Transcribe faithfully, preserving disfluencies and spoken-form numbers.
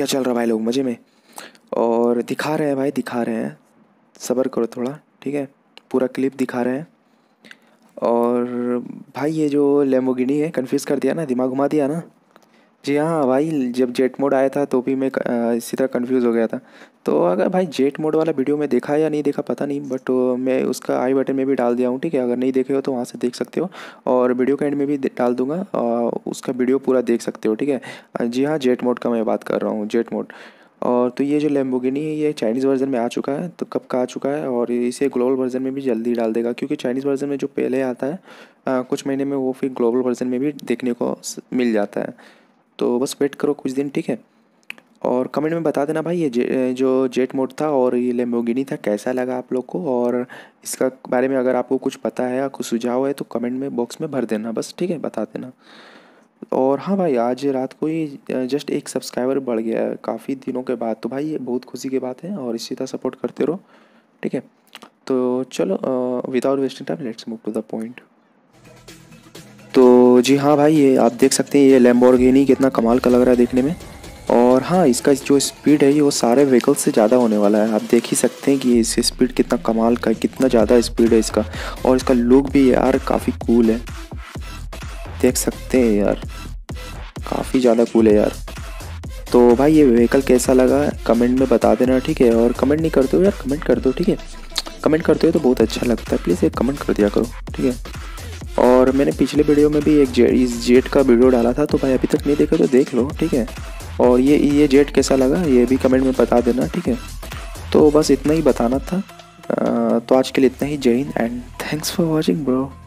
क्या चल रहा है भाई, लोग मज़े में? और दिखा रहे हैं भाई, दिखा रहे हैं, सब्र करो थोड़ा, ठीक है। पूरा क्लिप दिखा रहे हैं। और भाई ये जो लैम्बोर्गिनी है, कन्फ्यूज़ कर दिया ना, दिमाग घुमा दिया ना। जी हाँ भाई, जब जेट मोड आया था तो भी मैं इसी तरह कन्फ्यूज़ हो गया था। तो अगर भाई जेट मोड वाला वीडियो में देखा या नहीं देखा पता नहीं, बट मैं उसका आई बटन में भी डाल दिया हूँ, ठीक है। अगर नहीं देखे हो तो वहाँ से देख सकते हो, और वीडियो के एंड में भी डाल दूँगा, उसका वीडियो पूरा देख सकते हो, ठीक है। जी हाँ, जेट मोड का मैं बात कर रहा हूँ, जेट मोड। और तो ये जो लैम्बोर्गिनी है ये चाइनीज़ वर्जन में आ चुका है, तो कब का आ चुका है, और इसे ग्लोबल वर्जन में भी जल्दी डाल देगा, क्योंकि चाइनीज़ वर्जन में जो पहले आता है आ, कुछ महीने में वो फिर ग्लोबल वर्जन में भी देखने को मिल जाता है। तो बस वेट करो कुछ दिन, ठीक है। और कमेंट में बता देना भाई ये जे, जो जेट मोड था और ये लैम्बोर्गिनी था कैसा लगा आप लोग को, और इसका बारे में अगर आपको कुछ पता है या कुछ सुझाव है तो कमेंट में बॉक्स में भर देना बस, ठीक है, बता देना। और हाँ भाई, आज रात को ही जस्ट एक सब्सक्राइबर बढ़ गया है काफ़ी दिनों के बाद, तो भाई ये बहुत खुशी की बात है, और इसी तरह सपोर्ट करते रहो, ठीक है। तो चलो without wasting time let's move to the point. तो जी हाँ भाई, ये आप देख सकते हैं ये लैम्बोर्गिनी कितना कमाल का लग रहा है देखने में। और हाँ, इसका जो स्पीड है ये वो सारे व्हीकल से ज़्यादा होने वाला है। आप देख ही सकते हैं कि इसकी स्पीड कितना कमाल का है, कितना ज़्यादा स्पीड है इसका। और इसका लुक भी यार काफ़ी कूल है, देख सकते हैं यार, काफ़ी ज़्यादा कूल है यार। तो भाई ये व्हीकल कैसा लगा कमेंट में बता देना, ठीक है। और कमेंट नहीं करते हो यार, कमेंट कर दो, ठीक है। कमेंट करते हो तो बहुत अच्छा लगता है, प्लीज़ एक कमेंट कर दिया करो, ठीक है। और मैंने पिछले वीडियो में भी एक जे, इस जेट का वीडियो डाला था, तो भाई अभी तक नहीं देखा तो देख लो, ठीक है। और ये ये जेट कैसा लगा ये भी कमेंट में बता देना, ठीक है। तो बस इतना ही बताना था। आ, तो आज के लिए इतना ही। जय Hind and thanks for watching bro.